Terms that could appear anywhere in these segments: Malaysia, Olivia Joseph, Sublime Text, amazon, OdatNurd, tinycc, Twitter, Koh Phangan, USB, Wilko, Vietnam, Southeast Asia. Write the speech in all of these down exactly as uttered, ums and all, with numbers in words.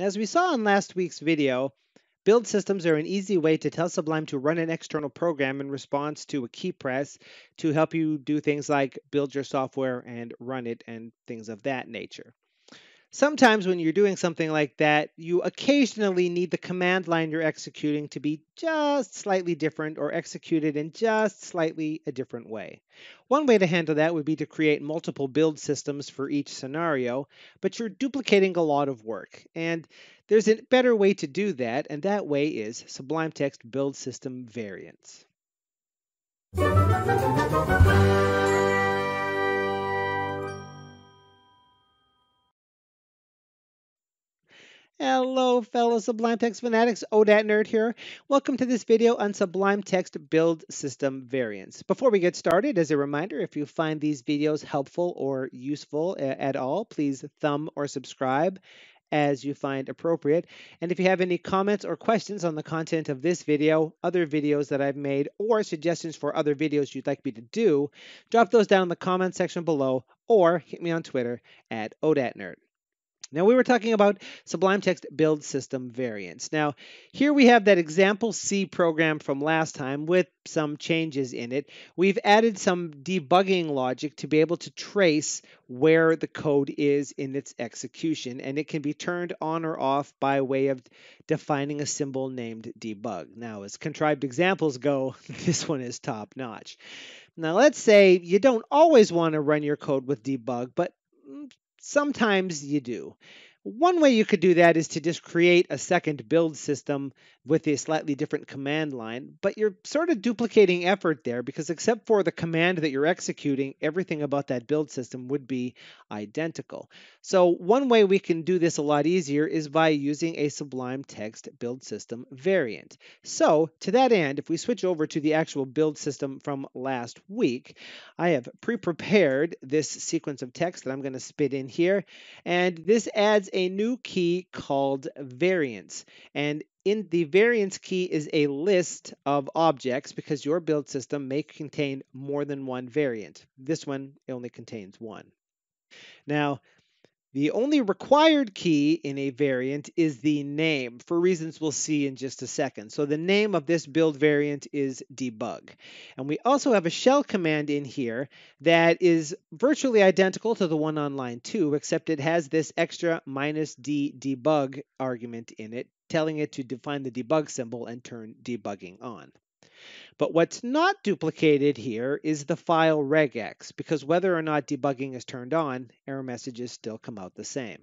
As we saw in last week's video, build systems are an easy way to tell Sublime to run an external program in response to a key press to help you do things like build your software and run it and things of that nature. Sometimes when you're doing something like that, you occasionally need the command line you're executing to be just slightly different or executed in just slightly a different way. One way to handle that would be to create multiple build systems for each scenario, but you're duplicating a lot of work. And there's a better way to do that, and that way is Sublime Text build system variants. Hello fellow Sublime Text fanatics, OdatNurd here. Welcome to this video on Sublime Text build system variants. Before we get started, as a reminder, if you find these videos helpful or useful at all, please thumb or subscribe as you find appropriate. And if you have any comments or questions on the content of this video, other videos that I've made, or suggestions for other videos you'd like me to do, drop those down in the comment section below or hit me on Twitter at OdatNurd. Now, we were talking about Sublime Text build system variants. Now, here we have that example C program from last time with some changes in it. We've added some debugging logic to be able to trace where the code is in its execution, and it can be turned on or off by way of defining a symbol named debug. Now, as contrived examples go, this one is top notch. Now, let's say you don't always want to run your code with debug, but sometimes you do. One way you could do that is to just create a second build system with a slightly different command line, but you're sort of duplicating effort there because except for the command that you're executing, everything about that build system would be identical. So one way we can do this a lot easier is by using a Sublime Text build system variant. So to that end, if we switch over to the actual build system from last week, I have pre-prepared this sequence of text that I'm going to spit in here, and this adds a new key called variants, and in the variants key is a list of objects because your build system may contain more than one variant. This one only contains one. Now, the only required key in a variant is the name, for reasons we'll see in just a second. So the name of this build variant is debug. And we also have a shell command in here that is virtually identical to the one on line two, except it has this extra minus d debug argument in it, telling it to define the debug symbol and turn debugging on. But what's not duplicated here is the file regex, because whether or not debugging is turned on, error messages still come out the same.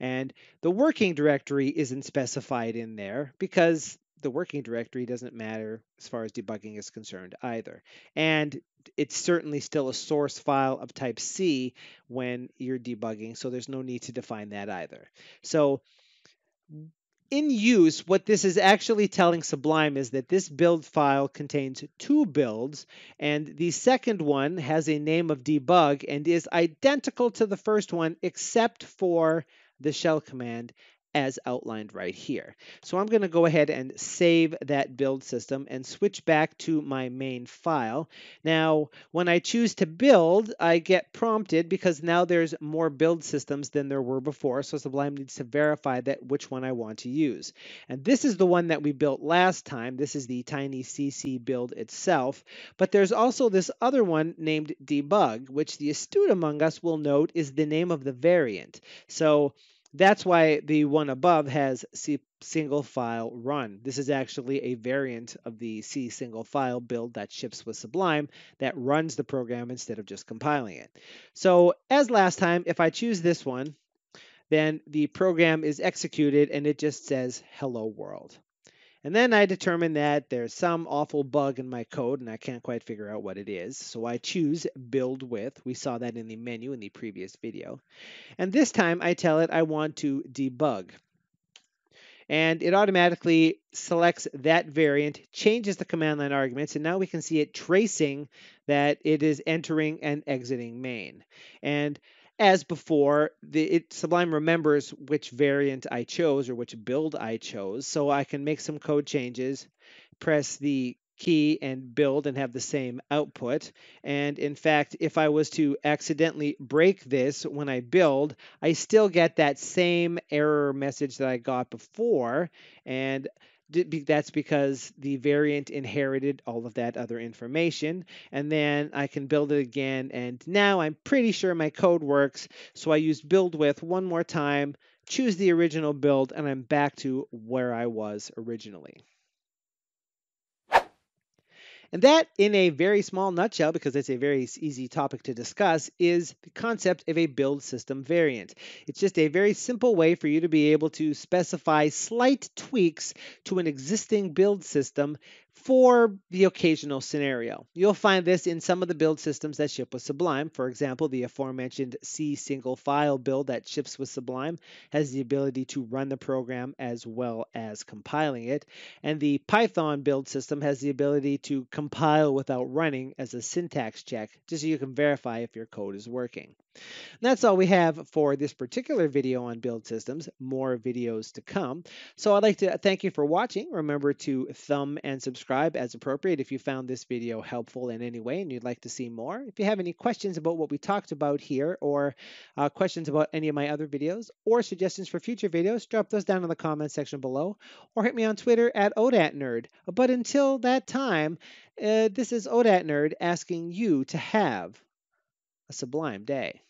And the working directory isn't specified in there because the working directory doesn't matter as far as debugging is concerned either. And it's certainly still a source file of type C when you're debugging, so there's no need to define that either. So in use, what this is actually telling Sublime is that this build file contains two builds, and the second one has a name of debug and is identical to the first one except for the shell command as outlined right here. So I'm going to go ahead and save that build system and switch back to my main file. Now, when I choose to build, I get prompted because now there's more build systems than there were before, so Sublime needs to verify that which one I want to use. And this is the one that we built last time. This is the tinycc build itself, but there's also this other one named debug, which the astute among us will note is the name of the variant. So that's why the one above has C single file run. This is actually a variant of the C single file build that ships with Sublime that runs the program instead of just compiling it. So as last time, if I choose this one, then the program is executed and it just says hello world. And then I determine that there's some awful bug in my code and I can't quite figure out what it is. So I choose build with. We saw that in the menu in the previous video. And this time I tell it I want to debug. And it automatically selects that variant, changes the command line arguments, and now we can see it tracing that it is entering and exiting main. And as before, the, it, Sublime remembers which variant I chose or which build I chose, so I can make some code changes, press the key and build and have the same output. And in fact, if I was to accidentally break this when I build, I still get that same error message that I got before. And that's because the variant inherited all of that other information. And then I can build it again. And now I'm pretty sure my code works. So I used build with one more time, choose the original build, and I'm back to where I was originally. And that, in a very small nutshell, because it's a very easy topic to discuss, is the concept of a build system variant. It's just a very simple way for you to be able to specify slight tweaks to an existing build system for the occasional scenario. You'll find this in some of the build systems that ship with Sublime. For example, the aforementioned C single file build that ships with Sublime has the ability to run the program as well as compiling it. And the Python build system has the ability to compile without running as a syntax check, just so you can verify if your code is working. And that's all we have for this particular video on build systems. More videos to come. So I'd like to thank you for watching. Remember to thumb and subscribe as appropriate if you found this video helpful in any way and you'd like to see more. If you have any questions about what we talked about here, or uh, questions about any of my other videos, or suggestions for future videos, drop those down in the comments section below, or hit me on Twitter at OdatNurd. But until that time, uh, this is OdatNurd asking you to have a sublime day.